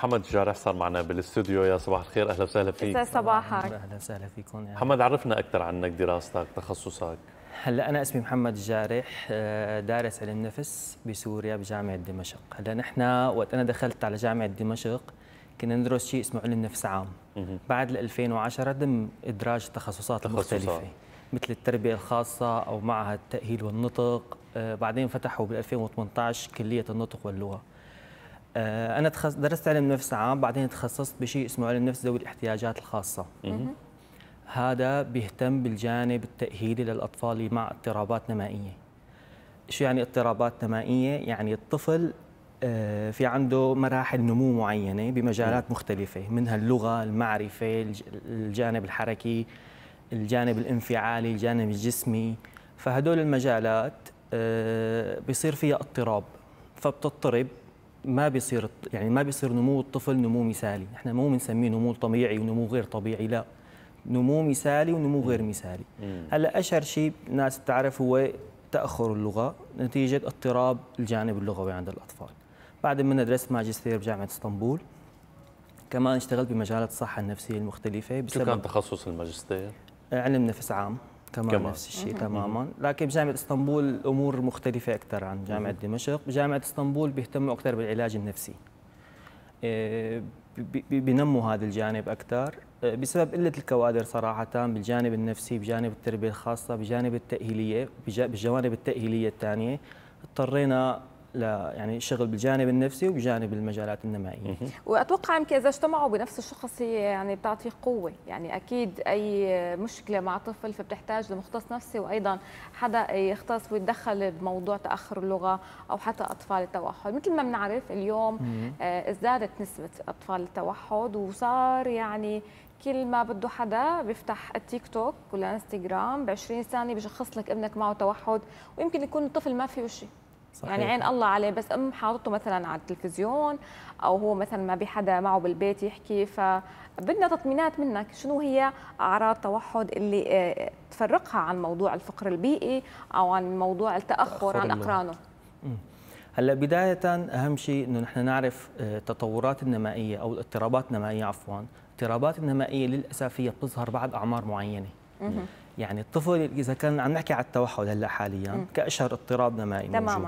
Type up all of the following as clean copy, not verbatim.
محمد الجارح صار معنا بالاستوديو. يا صباح الخير، اهلا وسهلا فيك. صباحك. اهلا وسهلا فيكم. يعني محمد، عرفنا اكثر عنك، دراستك، تخصصك. هلا انا اسمي محمد الجارح، دارس علم نفس بسوريا بجامعه دمشق. هلا نحن وقت انا دخلت على جامعه دمشق كنا ندرس شيء اسمه علم نفس عام. بعد 2010 تم ادراج التخصصات المختلفه مثل التربيه الخاصه او معهد التاهيل والنطق. بعدين فتحوا بال 2018 كليه النطق واللغه. أنا درست علم نفس عام، بعدين تخصصت بشيء اسمه علم نفس ذوي الاحتياجات الخاصة. هذا بيهتم بالجانب التأهيلي للأطفال اللي مع اضطرابات نمائية. شو يعني اضطرابات نمائية؟ يعني الطفل في عنده مراحل نمو معينة بمجالات مختلفة، منها اللغة، المعرفة، الجانب الحركي، الجانب الانفعالي، الجانب الجسمي. فهدول المجالات بيصير فيها اضطراب، فبتضطرب، ما بيصير نمو الطفل نمو مثالي. احنا مو بنسميه نمو طبيعي ونمو غير طبيعي، لا، نمو مثالي ونمو غير مثالي. هلا اشهر شيء الناس بتعرف هو تاخر اللغه نتيجه اضطراب الجانب اللغوي عند الاطفال. بعد ما درست ماجستير بجامعه اسطنبول، كمان اشتغلت بمجالات الصحه النفسيه المختلفه. شو كان تخصص الماجستير؟ علم نفس عام كمان نفس الشيء تماما، لكن بجامعة اسطنبول الأمور مختلفة أكثر عن جامعة دمشق. بجامعة اسطنبول بيهتموا أكثر بالعلاج النفسي، بينموا هذا الجانب أكثر بسبب قلة الكوادر صراحة بالجانب النفسي، بجانب التربية الخاصة، بجانب التأهيلية. بالجوانب التأهيلية الثانية اضطرينا يعني شغل بالجانب النفسي وبجانب المجالات النمائيه. واتوقع يمكن اذا اجتمعوا بنفس الشخصيه يعني بتعطي قوه، يعني اكيد اي مشكله مع طفل فبتحتاج لمختص نفسي وايضا حدا يختص ويتدخل بموضوع تاخر اللغه او حتى اطفال التوحد. مثل ما بنعرف اليوم ازدادت نسبه اطفال التوحد، وصار يعني كل ما بده حدا بيفتح التيك توك ولا انستغرام ب 20 ثانيه بشخص لك ابنك معه توحد، ويمكن يكون الطفل ما فيه شيء. صحيح. يعني عين الله عليه، بس أم حاطته مثلا على التلفزيون، أو هو مثلا ما بحدا معه بالبيت يحكي. فبدنا تطمينات منك، شنو هي أعراض توحد اللي تفرقها عن موضوع الفقر البيئي أو عن موضوع التأخر عن أقرانه؟ هلا بداية أهم شيء إنه نحن نعرف التطورات النمائية أو الاضطرابات النمائية، عفوا الاضطرابات النمائية للأسف هي بتظهر بعد أعمار معينة. يعني الطفل إذا كان عم نحكي على التوحد هلا حاليا كأشهر اضطراب نمائي موجود.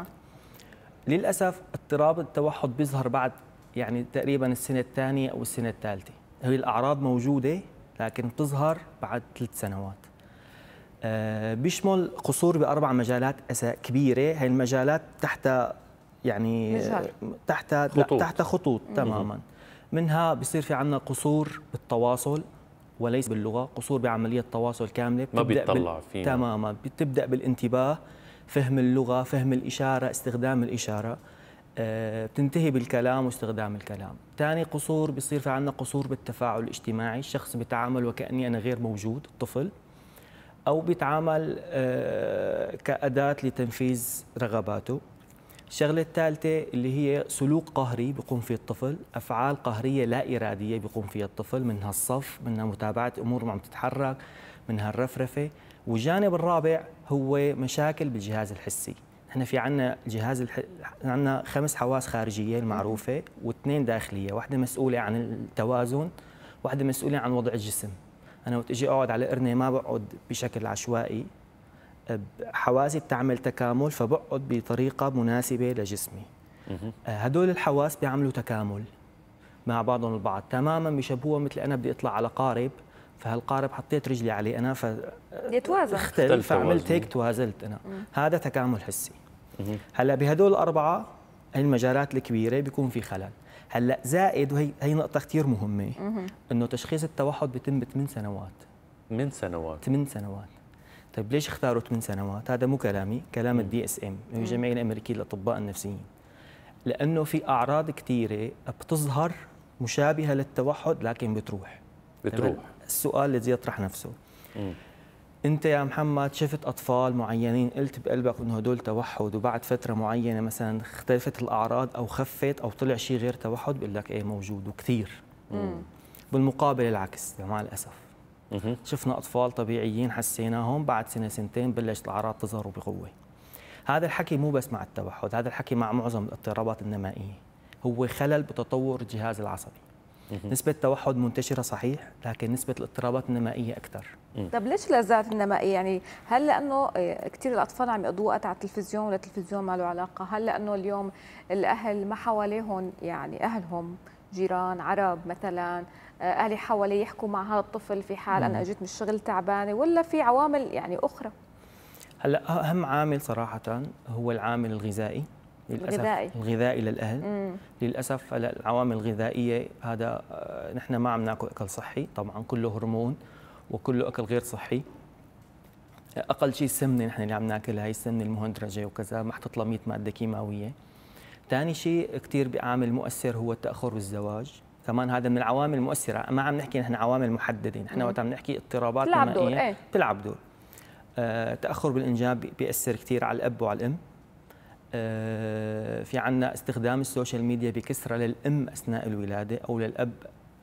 للأسف اضطراب التوحد بيظهر بعد يعني تقريبا السنة الثانية أو السنة الثالثة. هي الأعراض موجودة لكن بتظهر بعد 3 سنوات. بيشمل قصور ب4 مجالات كبيرة. هي المجالات تحتها يعني تحتها خطوط تماما. منها بيصير في عندنا قصور بالتواصل وليس باللغة، قصور بعملية تواصل كاملة، ما بيطلع فينا تماما. بتبدأ بالانتباه، فهم اللغة، فهم الإشارة، استخدام الإشارة، بتنتهي بالكلام واستخدام الكلام. ثاني قصور بيصير في عندنا قصور بالتفاعل الاجتماعي، الشخص بيتعامل وكأني أنا غير موجود، الطفل، أو بيتعامل كأداة لتنفيذ رغباته. الشغلة الثالثة اللي هي سلوك قهري بيقوم فيه الطفل، أفعال قهرية لا إرادية بيقوم فيها الطفل، منها الصف، منها متابعة أمور ما عم تتحرك، منها الرفرفة. والجانب الرابع هو مشاكل بالجهاز الحسي. نحن في عندنا عندنا 5 حواس خارجية المعروفة و2 داخلية، واحدة مسؤولة عن التوازن، واحدة مسؤولة عن وضع الجسم. أنا وقت أجي أقعد على قرني ما بقعد بشكل عشوائي، حواسي بتعمل تكامل فبقعد بطريقة مناسبة لجسمي. هدول الحواس بيعملوا تكامل مع بعضهم البعض تماما، بيشبهوها مثل أنا بدي أطلع على قارب، فهالقارب حطيت رجلي عليه أنا يتوازن، فعملت هيك توازلت أنا. هذا تكامل حسي. هلا بهدول الأربعة المجالات الكبيرة بيكون في خلل. هلا زائد، وهي نقطة كثير مهمة، إنه تشخيص التوحد بيتم ب8 سنوات. 8 سنوات؟ 8 سنوات. طيب ليش اختاروا 8 سنوات؟ هذا مو كلامي، كلام الدي اس ام، الجمعيه الامريكيه للاطباء النفسيين. لانه في اعراض كثيره بتظهر مشابهه للتوحد لكن بتروح. السؤال الذي يطرح نفسه، انت يا محمد شفت اطفال معينين قلت بقلبك انه هدول توحد، وبعد فتره معينه مثلا اختلفت الاعراض او خفت او طلع شيء غير توحد، بقول لك ايه موجود وكثير. بالمقابل العكس مع الاسف، شفنا أطفال طبيعيين حسيناهم، بعد سنة سنتين بلشت الأعراض تظهر بقوة. هذا الحكي مو بس مع التوحد، هذا الحكي مع معظم الاضطرابات النمائية. هو خلل بتطور الجهاز العصبي. نسبة توحد منتشرة صحيح، لكن نسبة الاضطرابات النمائية أكثر. طب ليش لا زالت النمائية؟ يعني هل لأنه كثير الأطفال عم يقضوا وقت على التلفزيون ولا التلفزيون ما له علاقة؟ هل لأنه اليوم الأهل ما حواليهم، يعني أهلهم جيران عرب مثلا، أهلي حوالي يحكوا مع هذا الطفل في حال أنا أجيت من الشغل تعبانة، ولا في عوامل يعني أخرى؟ هلا أهم عامل صراحة هو العامل الغذائي. الغذائي للأهل. للأسف العوامل الغذائية هذا نحن ما عم ناكل أكل صحي، طبعا كله هرمون وكله أكل غير صحي. أقل شيء السمنة نحن اللي عم ناكلها، هي السمنة المهدرجة وكذا محطوطة 100 مادة كيماوية. ثاني شيء كثير بعامل مؤثر هو التأخر والزواج، كمان هذا من العوامل المؤثرة. ما عم نحكي نحن عوامل محددة، نحن وقت عم نحكي اضطرابات نمائية بتلعب دور. تأخر بالإنجاب بيأثر كثير على الأب وعلى الأم. في عنا استخدام السوشيال ميديا بكثرة للأم أثناء الولادة أو للأب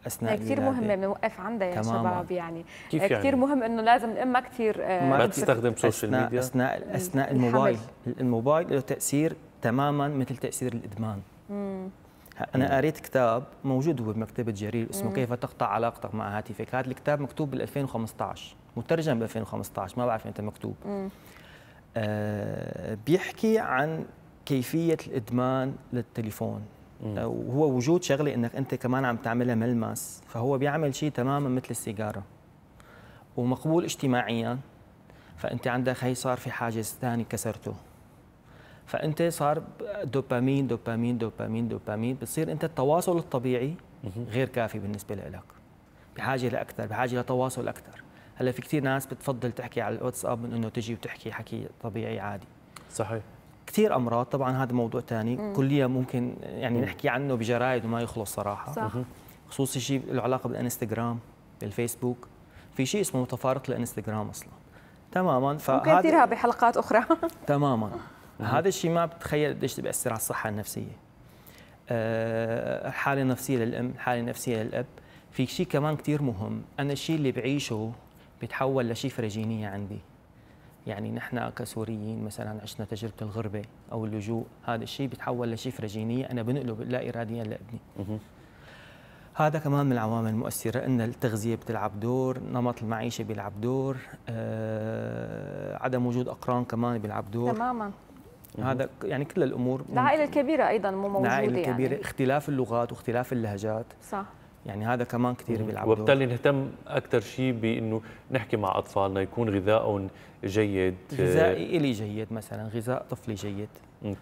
أثناء الولادة. كثير مهم نوقف عندها يا شباب، يعني كثير يعني؟ مهم إنه لازم الأم ما كثير ما تستخدم سوشيال ميديا أثناء الموبايل. الموبايل له تأثير تماماً مثل تأثير الإدمان. أنا قريت كتاب موجود هو بمكتبة جرير اسمه كيف تقطع علاقتك مع هاتفك. هذا الكتاب مكتوب بال 2015 مترجم ب 2015، ما بعرف متى مكتوب. بيحكي عن كيفية الإدمان للتليفون، وهو وجود شغلة أنك أنت كمان عم تعملها ملمس، فهو بيعمل شيء تماماً مثل السيجارة ومقبول اجتماعياً، فأنت عندك هي صار في حاجز ثاني كسرته، فأنت صار دوبامين دوبامين دوبامين دوبامين، بتصير أنت التواصل الطبيعي غير كافي بالنسبة لك، بحاجة لأكثر، بحاجة لتواصل أكثر. هلا في كثير ناس بتفضل تحكي على الواتساب من انه تجي وتحكي حكي طبيعي عادي. صحيح. كثير امراض، طبعا هذا موضوع ثاني كليا ممكن يعني نحكي عنه بجرايد وما يخلص صراحه. صح. خصوصي شيء له علاقه بالانستغرام، بالفيسبوك، في شيء اسمه متفارق الانستغرام اصلا. تماما. ممكن نثيرها بحلقات اخرى. تماما. هذا الشيء ما بتخيل قديش بيأثر على الصحه النفسيه. الحاله النفسيه للام، الحاله النفسيه للاب. في شيء كمان كثير مهم، انا الشيء اللي بعيشه بيتحول لشفرة جينية عندي. يعني نحن كسوريين مثلا عشنا تجربة الغربة أو اللجوء، هذا الشيء بيتحول لشفرة جينية أنا بنقله لا إراديا لابني. هذا كمان من العوامل المؤثرة، إن التغذية بتلعب دور، نمط المعيشة بيلعب دور، عدم وجود أقران كمان بيلعب دور. تماما. هذا يعني كل الأمور. العائلة الكبيرة أيضا مو موجودة، العائلة الكبيرة يعني. اختلاف اللغات واختلاف اللهجات. صح. يعني هذا كمان كثير بيلعب دور، وبالتالي نهتم اكثر شيء بانه نحكي مع اطفالنا يكون غذائهم جيد. غذائي الي جيد مثلا، غذاء طفلي جيد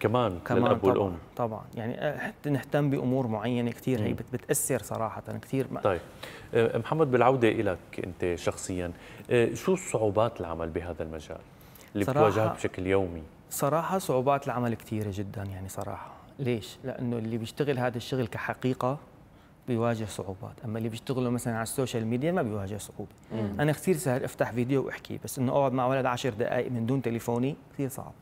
كمان للاب طبعاً والام. طبعا يعني حتى نهتم بامور معينه كثير هي بتاثر صراحه كثير. طيب محمد، بالعوده لك انت شخصيا، شو صعوبات العمل بهذا المجال اللي بتواجهها بشكل يومي؟ صراحه صعوبات العمل كثيره جدا يعني صراحه. ليش؟ لانه اللي بيشتغل هذا الشغل كحقيقه بيواجه صعوبات، اما اللي بيشتغلوا مثلا على السوشيال ميديا ما بيواجه صعوبه. انا كثير سهل افتح فيديو واحكي، بس انه اقعد مع ولد 10 دقائق من دون تليفوني كثير صعب.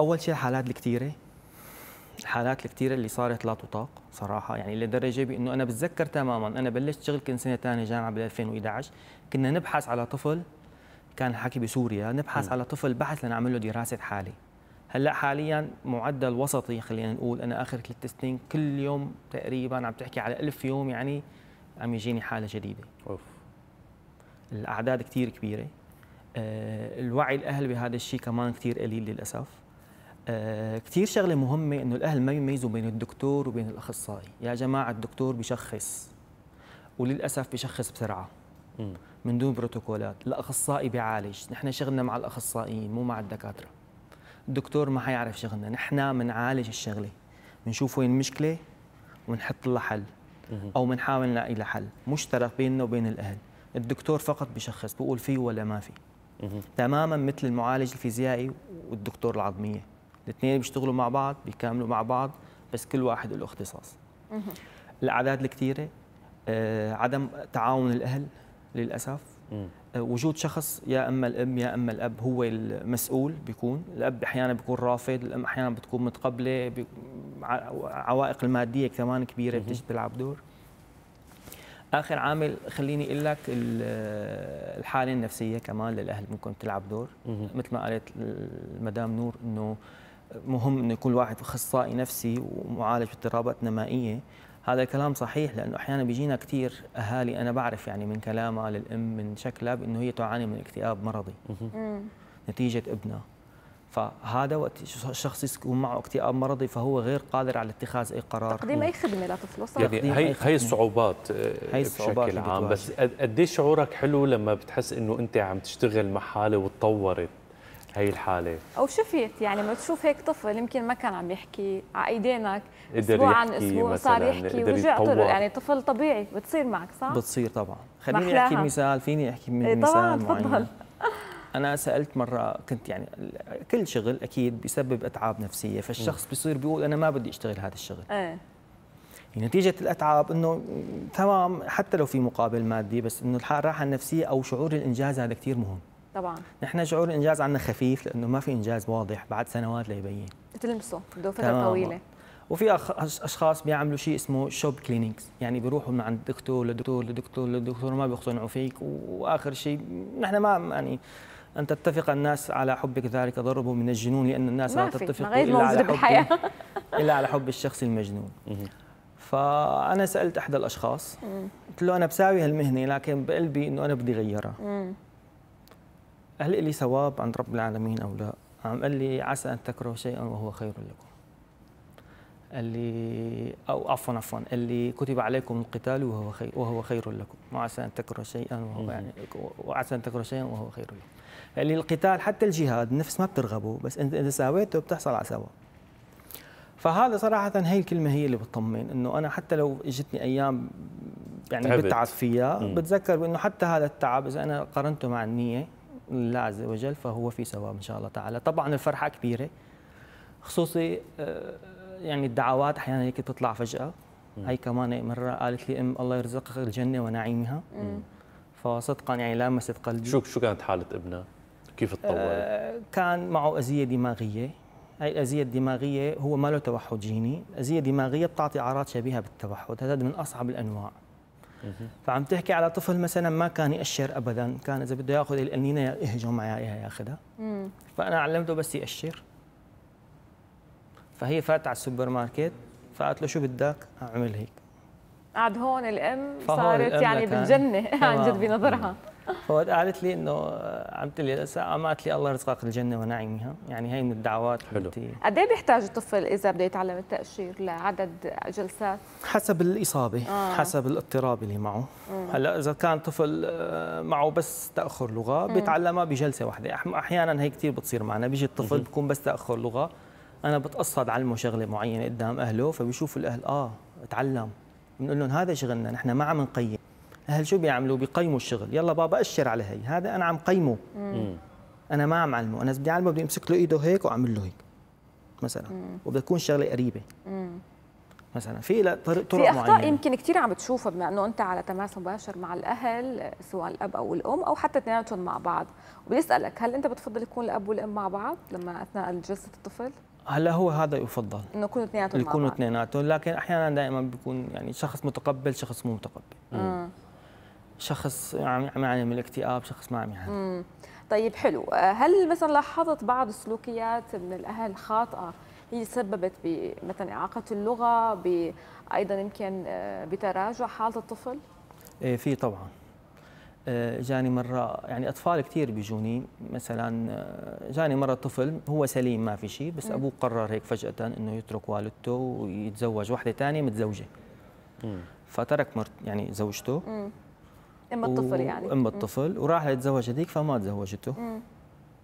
اول شيء الحالات الكثيره، اللي صارت لا تطاق صراحه، يعني لدرجه بانه انا بتذكر تماما انا بلشت شغل كنت سنه ثانيه جامعه بال 2011، كنا نبحث على طفل كان حكي بسوريا، نبحث على طفل بحث لنعمل له دراسه حاله. هلا حاليا معدل وسطي خلينا نقول انا اخر 3 سنين كل يوم تقريبا عم تحكي على 1000 يوم يعني عم يجيني حاله جديده. اوف. الاعداد كثير كبيره. الوعي الاهل بهذا الشيء كمان كثير قليل للاسف. كثير شغله مهمه انه الاهل ما يميزوا بين الدكتور وبين الاخصائي، يا جماعه الدكتور بشخص وللاسف بشخص بسرعه من دون بروتوكولات، الاخصائي بيعالج، نحن شغلنا مع الاخصائيين مو مع الدكاتره. الدكتور ما حيعرف شغلنا، نحن بنعالج الشغله، بنشوف وين المشكله ونحط لها حل او بنحاول نلاقي لها حل مشترك بيننا وبين الاهل. الدكتور فقط بشخص، بقول فيه ولا ما في. تماما مثل المعالج الفيزيائي والدكتور العظميه، الاثنين بيشتغلوا مع بعض، بيكاملوا مع بعض، بس كل واحد له اختصاص. الاعداد الكثيره، عدم تعاون الاهل للاسف. وجود شخص يا اما الام يا اما الاب هو المسؤول، بيكون الاب احيانا بيكون رافض، الام احيانا بتكون متقبله، عوائق الماديه كمان كبيره بتيجي بتلعب دور. اخر عامل خليني اقول لك الحاله النفسيه كمان للاهل ممكن تلعب دور. مثل ما قالت المدام نور انه مهم انه يكون الواحد اخصائي نفسي ومعالج باضطرابات نمائيه. هذا الكلام صحيح، لانه احيانا بيجينا كثير اهالي، انا بعرف يعني من كلامها للام من شكلها بانه هي تعاني من اكتئاب مرضي نتيجه ابنها. فهذا وقت الشخص يكون معه اكتئاب مرضي فهو غير قادر على اتخاذ اي قرار، تقديم اي خدمه لطفله صح. هي الصعوبات بشكل عام. بس قد ايش شعورك حلو لما بتحس انه انت عم تشتغل مع حاله وتطورت هي الحاله او شفيت، يعني لما تشوف هيك طفل يمكن ما كان عم يحكي على ايدينك اسبوع عن اسبوع صار يحكي ورجع يعني طفل طبيعي. بتصير معك صح؟ بتصير طبعا. خليني احكي مثال، فيني احكي من مثال معين. أنا سألت مرة، كنت يعني كل شغل أكيد بيسبب أتعاب نفسية، فالشخص بيصير بيقول أنا ما بدي أشتغل هذا الشغل. نتيجة الأتعاب إنه تمام حتى لو في مقابل مادي، بس إنه الراحة النفسية أو شعور الإنجاز هذا كثير مهم. طبعا نحن شعور الإنجاز عندنا خفيف لأنه ما في إنجاز واضح، بعد سنوات ليبين. بتلمسه بده فترة طويلة. وفي أشخاص بيعملوا شيء اسمه شوب كلينكس، يعني بيروحوا من عند دكتور لدكتور لدكتور لدكتور ما بيقتنعوا فيك، وآخر شيء نحن ما يعني أن تتفق الناس على حبك ذلك ضربه من الجنون، لأن الناس لا تتفق إلا على حب الشخص المجنون. فأنا سألت أحد الأشخاص قلت له أنا بساوي هالمهنة لكن بقلبي إنه أنا بدي غيرها، هل لي ثواب عند رب العالمين أو لا؟ عم قال لي عسى أن تكرهوا شيئا وهو خير لكم، قال لي أو عفوا قال لي كتب عليكم القتال وهو خير لكم، وعسى أن تكرهوا شيئا وهو يعني وعسى أن تكرهوا شيئا وهو خير لكم. قال لي القتال حتى الجهاد النفس ما بترغبه، بس انت اذا ساويته بتحصل على سوا. فهذا صراحه هي الكلمه هي اللي بتطمن، انه انا حتى لو اجتني ايام يعني بتعب فيها بتذكر بانه حتى هذا التعب اذا انا قارنته مع النيه لله عز وجل فهو في ثواب ان شاء الله تعالى. طبعا الفرحه كبيره، خصوصي يعني الدعوات احيانا هيك بتطلع فجاه. هي كمان مره قالت لي ام الله يرزقك الجنه ونعيمها، فصدقا يعني لامست قلبي. شو كانت حاله ابنها؟ كيف تطورت؟ كان معه أذية دماغية. هي الأذية الدماغية هو ما له توحد جيني، أذية دماغية بتعطي أعراض شبيهة بالتوحد، هذا من أصعب الأنواع. فعم تحكي على طفل مثلا ما كان يأشر أبدا، كان إذا بده ياخذ القنينة يهجم عليها ياخذها. فأنا علمته بس يأشر. فهي فاتت على السوبر ماركت فقالت له شو بدك؟ أعمل هيك. قعد هون الأم صارت الأم يعني بالجنة عن جد بنظرها. فوقت قالت لي انه عمت لي قالت لي الله يرزقك الجنه ونعيمها، يعني هي من الدعوات. حلو. قد ايه بيحتاج الطفل اذا بده يتعلم التاشير لعدد جلسات؟ حسب الاصابه، حسب الاضطراب اللي معه. هلا اذا كان طفل معه بس تاخر لغه بيتعلمها بجلسه واحده، احيانا هي كثير بتصير معنا، بيجي الطفل بكون بس تاخر لغه، انا بتقصد علمه شغله معينه قدام اهله فبيشوفوا الاهل اتعلم، بنقول لهم هذا شغلنا نحن ما عم نقيم. الاهل شو بيعملوا؟ بيقيموا الشغل، يلا بابا اشر على هي، هذا انا عم قيمه. انا ما عم علمه، انا بدي اعلمه بدي امسك له ايده هيك واعمل له هيك مثلا، وبدها تكون شغله قريبه. مثلا في طرق معينه، في اخطاء يمكن كثير عم تشوفها بما انه انت على تماس مباشر مع الاهل سواء الاب او الام او حتى اثنيناتهم مع بعض، وبدي اسالك هل انت بتفضل يكون الاب والام مع بعض لما اثناء جلسه الطفل؟ هلا هو هذا يفضل انه يكونوا اثنيناتهم مع بعض، يكونوا اثنيناتهم، لكن احيانا دائما بيكون يعني شخص متقبل شخص مو متقبل. شخص يعني من الاكتئاب، شخص ما عم يعاني. طيب حلو، هل مثلا لاحظت بعض السلوكيات من الاهل الخاطئه هي تسببت بمثلا اعاقه اللغه، ايضا يمكن بتراجع حاله الطفل؟ ايه في طبعا. جاني مره يعني اطفال كثير بيجوني، مثلا جاني مره طفل هو سليم ما في شيء، بس ابوه قرر هيك فجاه انه يترك والدته ويتزوج وحده ثانيه متزوجه. فترك يعني زوجته أم الطفل يعني أم الطفل وراح يتزوج هذيك فما تزوجته،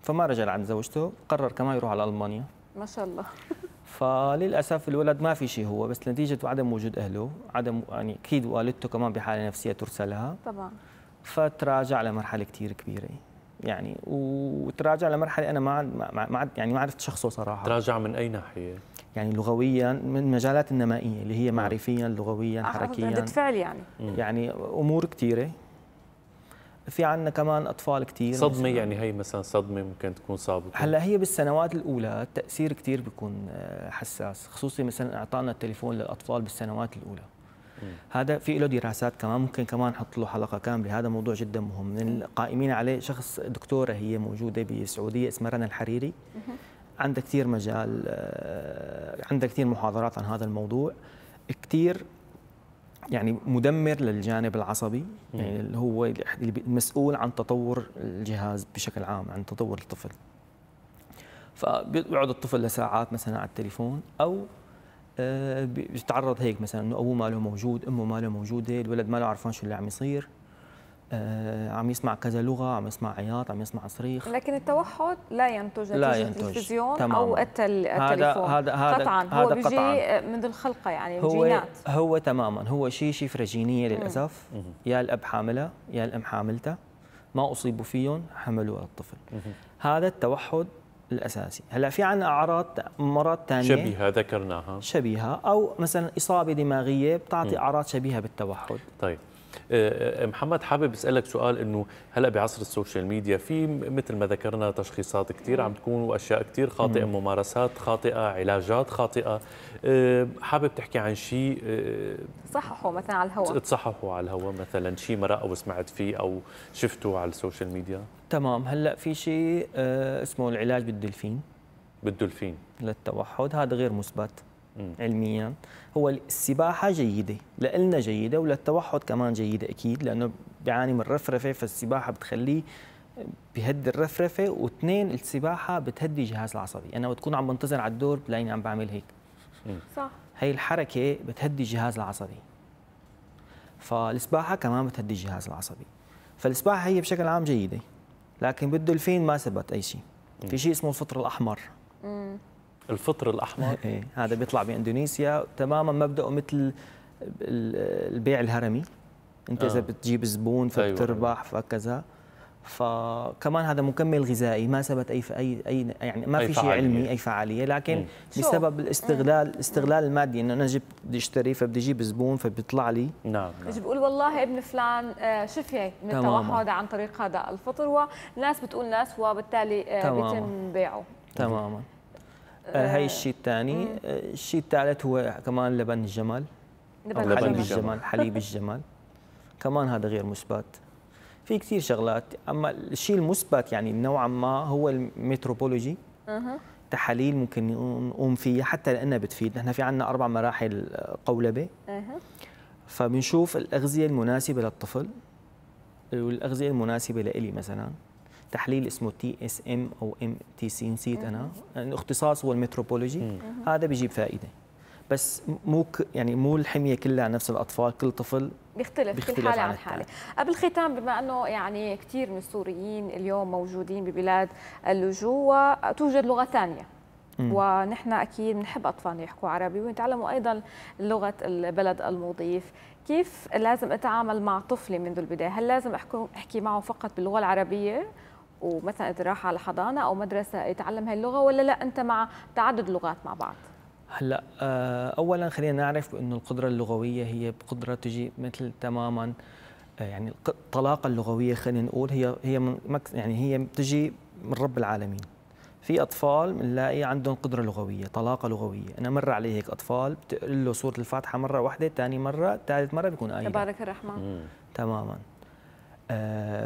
فما رجع عند زوجته، قرر كمان يروح على ألمانيا ما شاء الله. فللأسف الولد ما في شيء هو، بس نتيجة عدم وجود أهله، عدم يعني أكيد والدته كمان بحالة نفسية ترسلها طبعا، فتراجع لمرحلة كثير كبيرة يعني، وتراجع لمرحلة أنا ما عرفت شخصه صراحة. تراجع من أي ناحية؟ يعني لغويا، من مجالات النمائية اللي هي معرفيا لغويا حركيا ردة فعل يعني يعني أمور كثيرة. في عندنا كمان اطفال كثير صدمه يعني، هي مثلا صدمه ممكن تكون صابته. هلا هي بالسنوات الاولى التاثير كثير بيكون حساس، خصوصي مثلا اعطانا التليفون للاطفال بالسنوات الاولى. هذا في له دراسات كمان، ممكن كمان نحط له حلقه كامله، هذا موضوع جدا مهم. من القائمين عليه شخص دكتوره هي موجوده بالسعوديه اسمها رنا الحريري، عندها كثير مجال، عندها كثير محاضرات عن هذا الموضوع، كثير يعني مدمر للجانب العصبي، يعني اللي هو المسؤول عن تطور الجهاز بشكل عام، عن تطور الطفل. فبيقعد الطفل لساعات مثلا على التليفون، او بيتعرض هيك مثلا انه ابوه ما له موجود، امه ما له موجوده، الولد ما له عرفان شو اللي عم يصير، عم يسمع كذا لغه، عم يسمع عياط، عم يسمع صريخ. لكن التوحد لا ينتج نتيجه التلفزيون او التليفون. هذا قطعا هو بيجي من الخلقه، يعني الجينات. هو تماما هو شيء فرجينيه للاسف. يا الاب حاملها يا الام حاملتها، ما اصيبوا فيهم حملوها الطفل. هذا التوحد الاساسي. هلا في عندنا اعراض مرات ثانيه شبيهه ذكرناها، شبيهه او مثلا اصابه دماغيه بتعطي اعراض شبيهه بالتوحد. طيب محمد، حابب اسالك سؤال، انه هلا بعصر السوشيال ميديا في مثل ما ذكرنا تشخيصات كثير عم تكون واشياء كثير خاطئه، ممارسات خاطئه، علاجات خاطئه، حابب تحكي عن شيء صححوا مثلا على الهواء، تصححوا على الهواء مثلا شيء مرق او سمعت فيه او شفته على السوشيال ميديا؟ تمام. هلا في شيء اسمه العلاج بالدلفين، للتوحد، هذا غير مثبت علميا. هو السباحه جيده، لإلنا جيده وللتوحد كمان جيده اكيد، لانه بيعاني من رفرفه، فالسباحه بتخليه بيهدي الرفرفه، واثنين السباحه بتهدي الجهاز العصبي. انا بتكون عم بنتظر على الدور بلاقيني عم بعمل هيك، صح؟ هي الحركه بتهدي الجهاز العصبي، فالسباحه كمان بتهدي الجهاز العصبي، فالسباحه هي بشكل عام جيده. لكن بالدولفين ما ثبت اي شيء. في شيء اسمه الفطر الاحمر. الفطر الاحمر هذا بيطلع باندونيسيا، تماما مبداه مثل البيع الهرمي، انت اذا بتجيب زبون فبتربح فكذا. فكمان هذا مكمل غذائي ما ثبت اي يعني ما في شيء علمي، اي فعاليه، لكن بسبب الاستغلال المادي، انه انا جبت بدي اشتري فبدي اجيب زبون فبيطلع لي. نعم بقول والله ابن فلان شفي من التوحد عن طريق هذا الفطر، وناس بتقول ناس، وبالتالي بيتم بيعه. تماما هي الشيء الثاني. الشيء الثالث هو كمان لبن الجمل، حليب الجمل كمان هذا غير مثبت. في كثير شغلات. اما الشيء المثبت يعني نوعا ما هو الميتروبولوجي، تحاليل ممكن نقوم فيها حتى لانها بتفيد. نحن في عندنا 4 مراحل قولبه، فبنشوف الاغذيه المناسبه للطفل والاغذيه المناسبه لإلي. مثلا تحليل اسمه TSM او MTC، نسيت انا الاختصاص، هو الميتروبولوجي. هذا بيجيب فائده، بس مو الحميه كلها على نفس الاطفال، كل طفل بيختلف كل حاله عن حاله. قبل الختام، بما انه يعني كثير من السوريين اليوم موجودين ببلاد اللجوء، توجد لغه ثانيه، ونحن اكيد بنحب اطفالنا يحكوا عربي ويتعلموا ايضا لغه البلد المضيف. كيف لازم اتعامل مع طفلي منذ البدايه؟ هل لازم احكي معه فقط باللغه العربيه ومثلا راح على حضانه او مدرسه يتعلم هاي اللغه، ولا لا انت مع تعدد اللغات مع بعض؟ هلا اولا خلينا نعرف انه القدره اللغويه هي قدره تجي مثل تماما، يعني الطلاقه اللغويه خلينا نقول هي بتجي من رب العالمين. في اطفال بنلاقي عندهم قدره لغويه، طلاقه لغويه. انا مر علي هيك اطفال بتقول له سوره الفاتحه مره واحده، ثاني مره، ثالث مره بيكون آية تبارك الرحمن. تماما.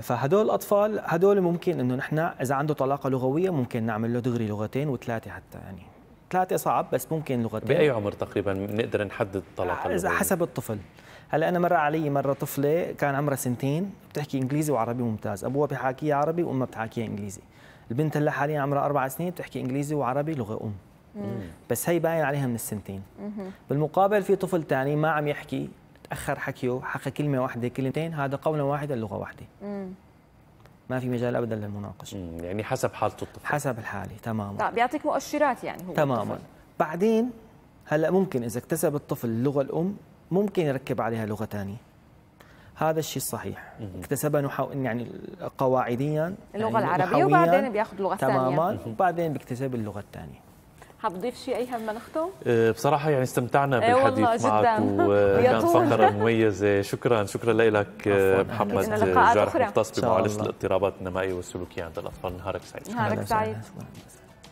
فهدول الاطفال هدول ممكن انه نحن اذا عنده طلاقه لغويه ممكن نعمل له دغري لغتين و3 حتى، يعني 3 صعب بس ممكن لغتين. باي عمر تقريبا نقدر نحدد الطلاقه اللغويه؟ حسب الطفل. هلا انا مر علي مره طفله كان عمرها 2 بتحكي انجليزي وعربي ممتاز، ابوها بحاكيها عربي وامها بتحاكيها انجليزي. البنت هلا حاليا عمرها 4 سنين بتحكي انجليزي وعربي لغه ام. بس هي باين عليها من ال2 سنين. بالمقابل في طفل ثاني ما عم يحكي، تاخر حكيه، حكى كلمه واحده كلمتين، هذا قولا واحدا لغه واحده. ما في مجال ابدا للمناقشه. يعني حسب حالته الطفل، حسب الحاله. تماما. طيب بيعطيك مؤشرات يعني هو تماما. بعدين هلا ممكن اذا اكتسب الطفل اللغه الام ممكن يركب عليها لغه ثانيه. هذا الشيء الصحيح. اكتسبها يعني قواعديا اللغه العربيه، وبعدين بياخذ لغه ثانيه. تماما. وبعدين بيكتسب اللغه الثانيه. حابضيف شيء ايها ما نختم؟ بصراحه يعني استمتعنا بالحديث معك، وكان فقره مميزه. شكرا لك محمد الجارح، مختص بمعالجه الاضطرابات النمائيه والسلوكيه عند الاطفال. نهارك سعيد.